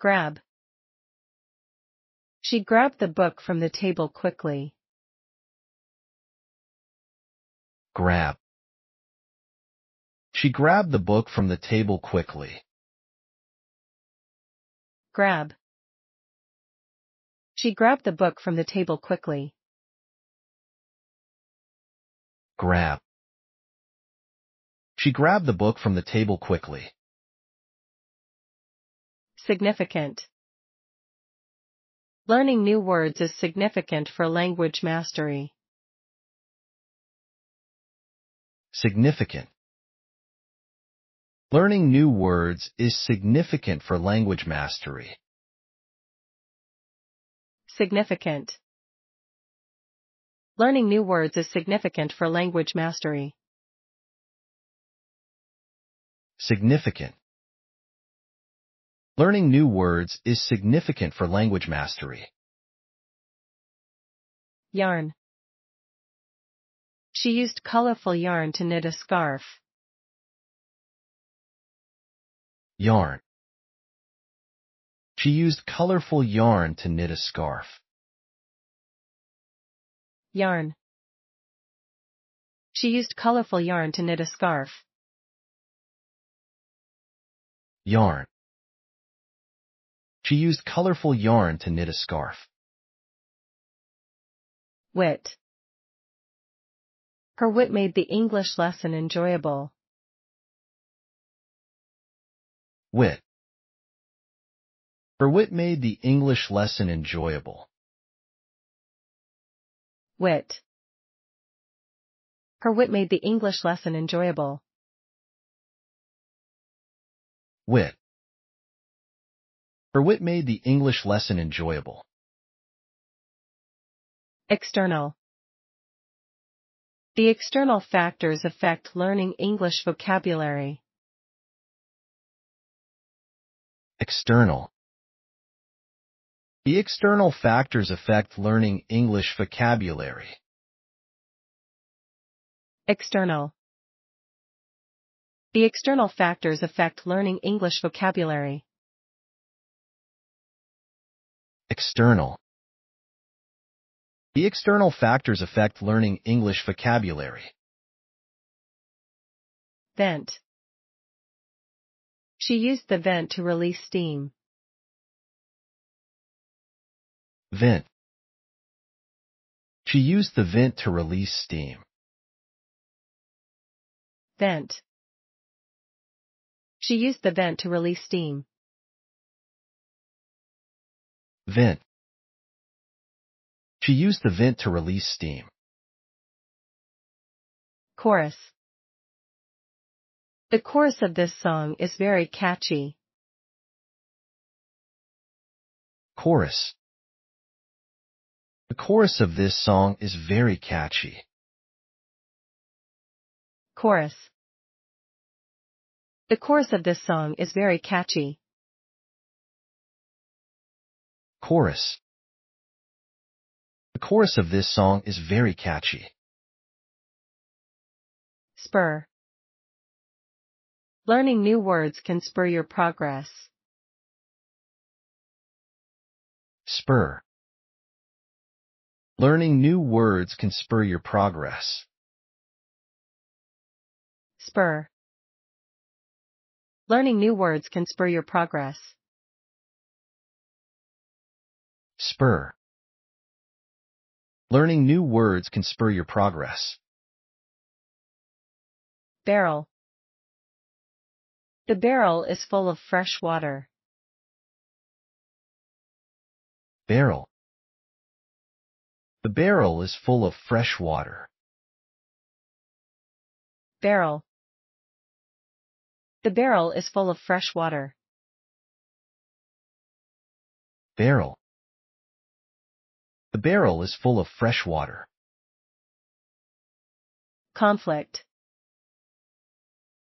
Grab. She grabbed the book from the table quickly. Grab. She grabbed the book from the table quickly. Grab. She grabbed the book from the table quickly. Grab. She grabbed the book from the table quickly. Significant. Learning new words is significant for language mastery. Significant. Learning new words is significant for language mastery. Significant. Learning new words is significant for language mastery. Significant. Learning new words is significant for language mastery. Yarn. She used colorful yarn to knit a scarf. Yarn. She used colorful yarn to knit a scarf. Yarn. She used colorful yarn to knit a scarf. Yarn. She used colorful yarn to knit a scarf. Wit. Her wit made the English lesson enjoyable. Wit. Her wit made the English lesson enjoyable. Wit. Her wit made the English lesson enjoyable. Wit. Her wit made the English lesson enjoyable. External. The external factors affect learning English vocabulary. External. The external factors affect learning English vocabulary. External. The external factors affect learning English vocabulary. External. The external factors affect learning English vocabulary. Vent. She used the vent to release steam. Vent. She used the vent to release steam. Vent. She used the vent to release steam. Vent. She used the vent to release steam. Chorus. The chorus of this song is very catchy. Chorus. The chorus of this song is very catchy. Chorus. The chorus of this song is very catchy. Chorus. The chorus of this song is very catchy. Spur. Learning new words can spur your progress. Spur. Learning new words can spur your progress. Spur. Learning new words can spur your progress. Spur. Learning new words can spur your progress. Barrel. The barrel is full of fresh water. Barrel. The barrel is full of fresh water. Barrel. The barrel is full of fresh water. Barrel. The barrel is full of fresh water. Conflict.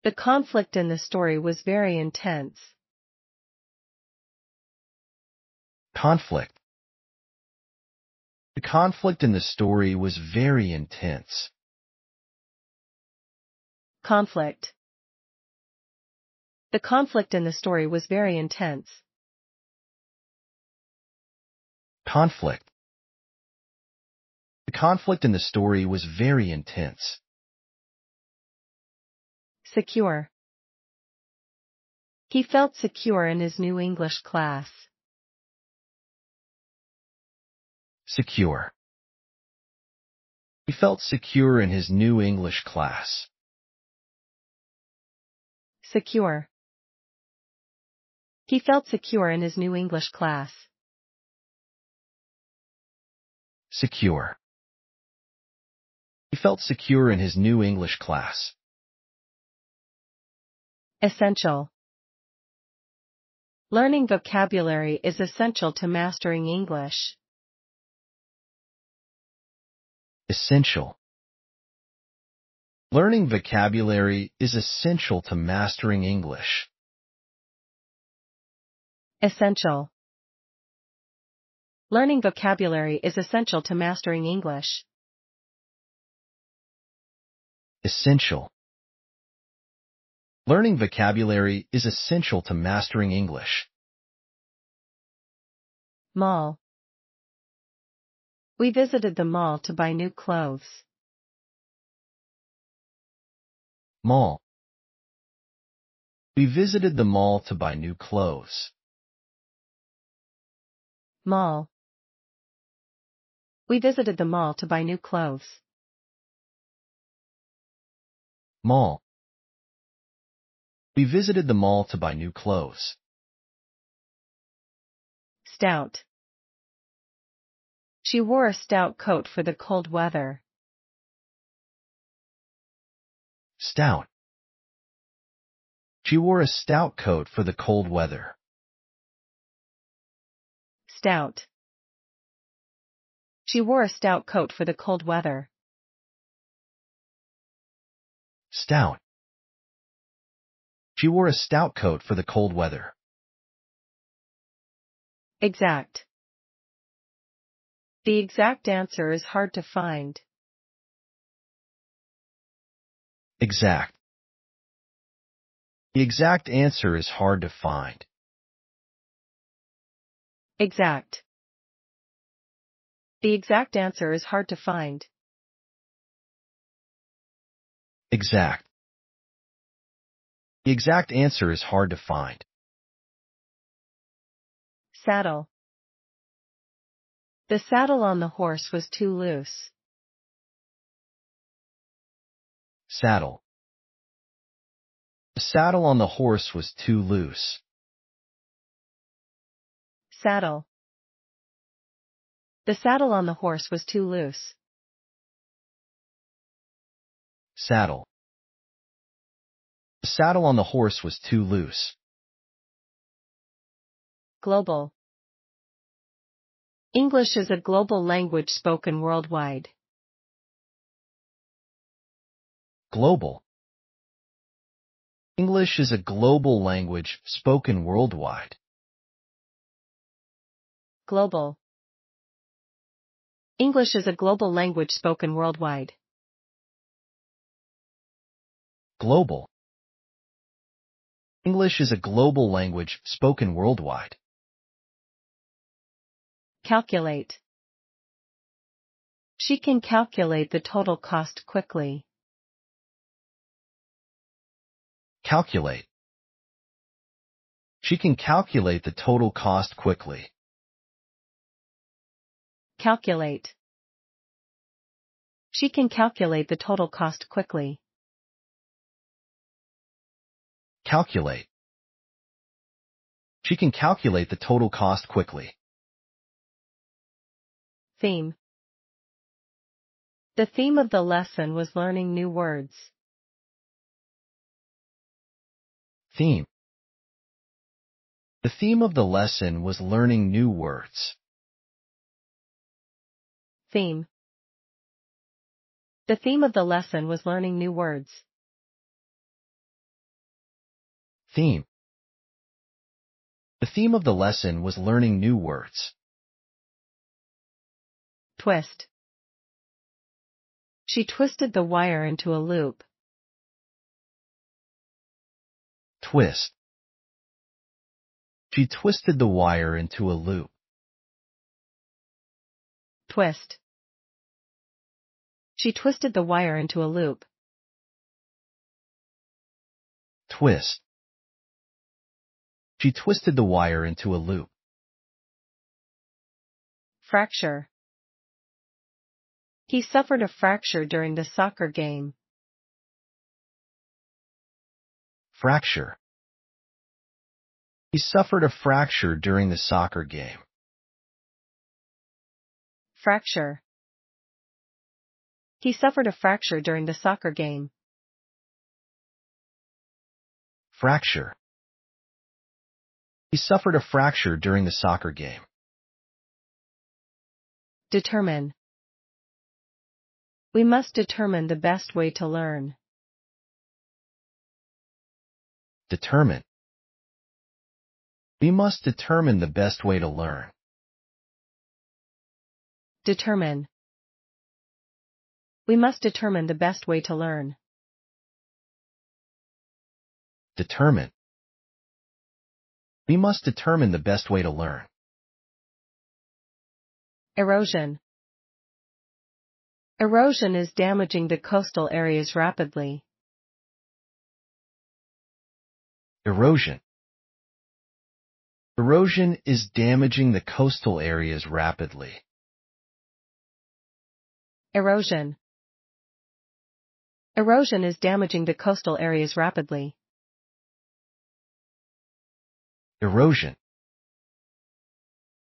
The conflict in the story was very intense. Conflict. The conflict in the story was very intense. Conflict. The conflict in the story was very intense. Conflict. The conflict in the story was very intense. Secure. He felt secure in his new English class. Secure. He felt secure in his new English class. Secure. He felt secure in his new English class. Secure. He felt secure in his new English class. Essential. Learning vocabulary is essential to mastering English. Essential. Learning vocabulary is essential to mastering English. Essential. Learning vocabulary is essential to mastering English. Essential. Learning vocabulary is essential to mastering English. Mall. We visited the mall to buy new clothes. Mall. We visited the mall to buy new clothes. Mall. We visited the mall to buy new clothes. Mall. We visited the mall to buy new clothes. Stout. She wore a stout coat for the cold weather. Stout. She wore a stout coat for the cold weather. Stout. She wore a stout coat for the cold weather. Stout. She wore a stout coat for the cold weather. Exact. The exact answer is hard to find. Exact. The exact answer is hard to find. Exact. The exact answer is hard to find. Exact. The exact answer is hard to find. Saddle. The saddle on the horse was too loose. Saddle. The saddle on the horse was too loose. Saddle. The saddle on the horse was too loose. Saddle. The saddle on the horse was too loose. Global. English is a global language spoken worldwide. Global. English is a global language spoken worldwide. Global. English is a global language spoken worldwide. Global. English is a global language spoken worldwide. Calculate. She can calculate the total cost quickly. Calculate. She can calculate the total cost quickly. Calculate. She can calculate the total cost quickly. Calculate. She can calculate the total cost quickly. Theme. The theme of the lesson was learning new words. Theme. The theme of the lesson was learning new words. Theme. The theme of the lesson was learning new words. Theme. The theme of the lesson was learning new words. Twist. She twisted the wire into a loop. Twist. She twisted the wire into a loop. Twist. She twisted the wire into a loop. Twist. She twisted the wire into a loop. Fracture. He suffered a fracture during the soccer game. Fracture. He suffered a fracture during the soccer game. Fracture. He suffered a fracture during the soccer game. Fracture. He suffered a fracture during the soccer game. Determine. We must determine the best way to learn. Determine. We must determine the best way to learn. Determine. We must determine the best way to learn. Determine. We must determine the best way to learn. Erosion. Erosion is damaging the coastal areas rapidly. Erosion. Erosion is damaging the coastal areas rapidly. Erosion. Erosion is damaging the coastal areas rapidly. Erosion.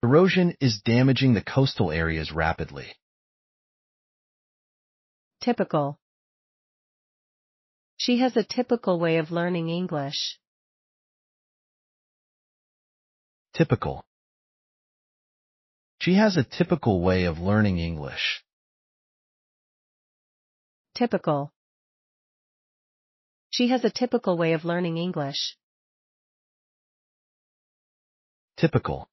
Erosion is damaging the coastal areas rapidly. Typical. She has a typical way of learning English. Typical. She has a typical way of learning English. Typical. She has a typical way of learning English. Typical.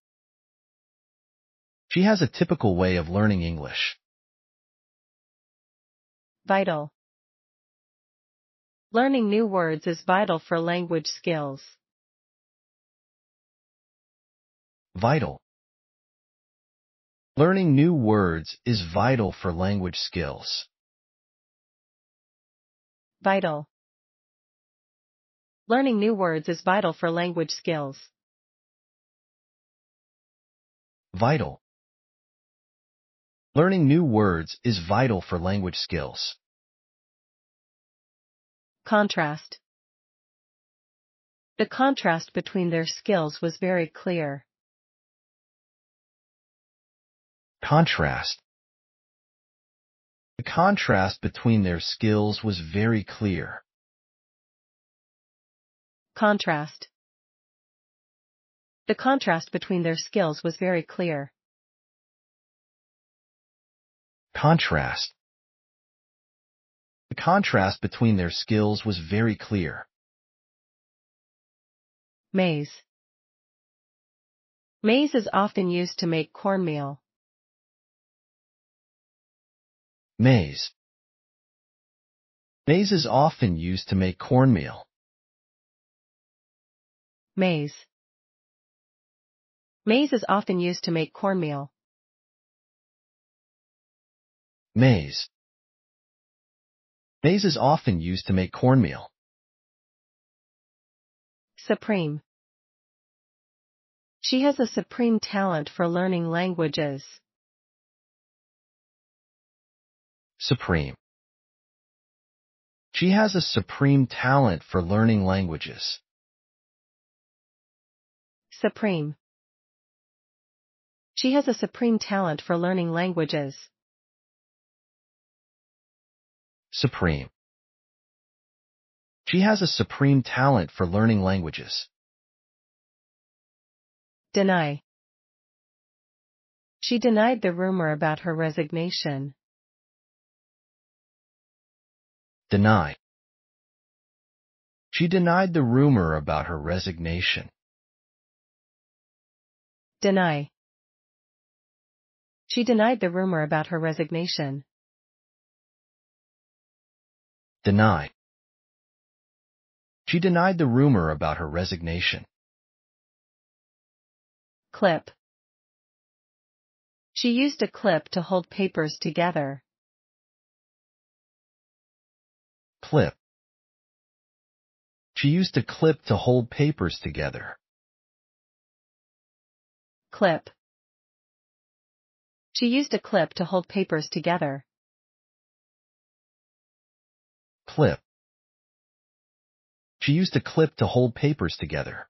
She has a typical way of learning English. Vital. Learning new words is vital for language skills. Vital. Learning new words is vital for language skills. Vital. Learning new words is vital for language skills. Vital. Learning new words is vital for language skills. Contrast. The contrast between their skills was very clear. Contrast. The contrast between their skills was very clear. Contrast. The contrast between their skills was very clear. Contrast. The contrast between their skills was very clear. Maize. Maize is often used to make cornmeal. Maize. Maize is often used to make cornmeal. Maize. Maize is often used to make cornmeal. Maize. Maize is often used to make cornmeal. Supreme. She has a supreme talent for learning languages. Supreme. She has a supreme talent for learning languages. Supreme. She has a supreme talent for learning languages. Supreme. She has a supreme talent for learning languages. Deny. She denied the rumor about her resignation. Deny. She denied the rumor about her resignation. Deny. She denied the rumor about her resignation. Deny. She denied the rumor about her resignation. Clip. She used a clip to hold papers together. Clip. She used a clip to hold papers together. Clip. She used a clip to hold papers together. Clip. She used a clip to hold papers together.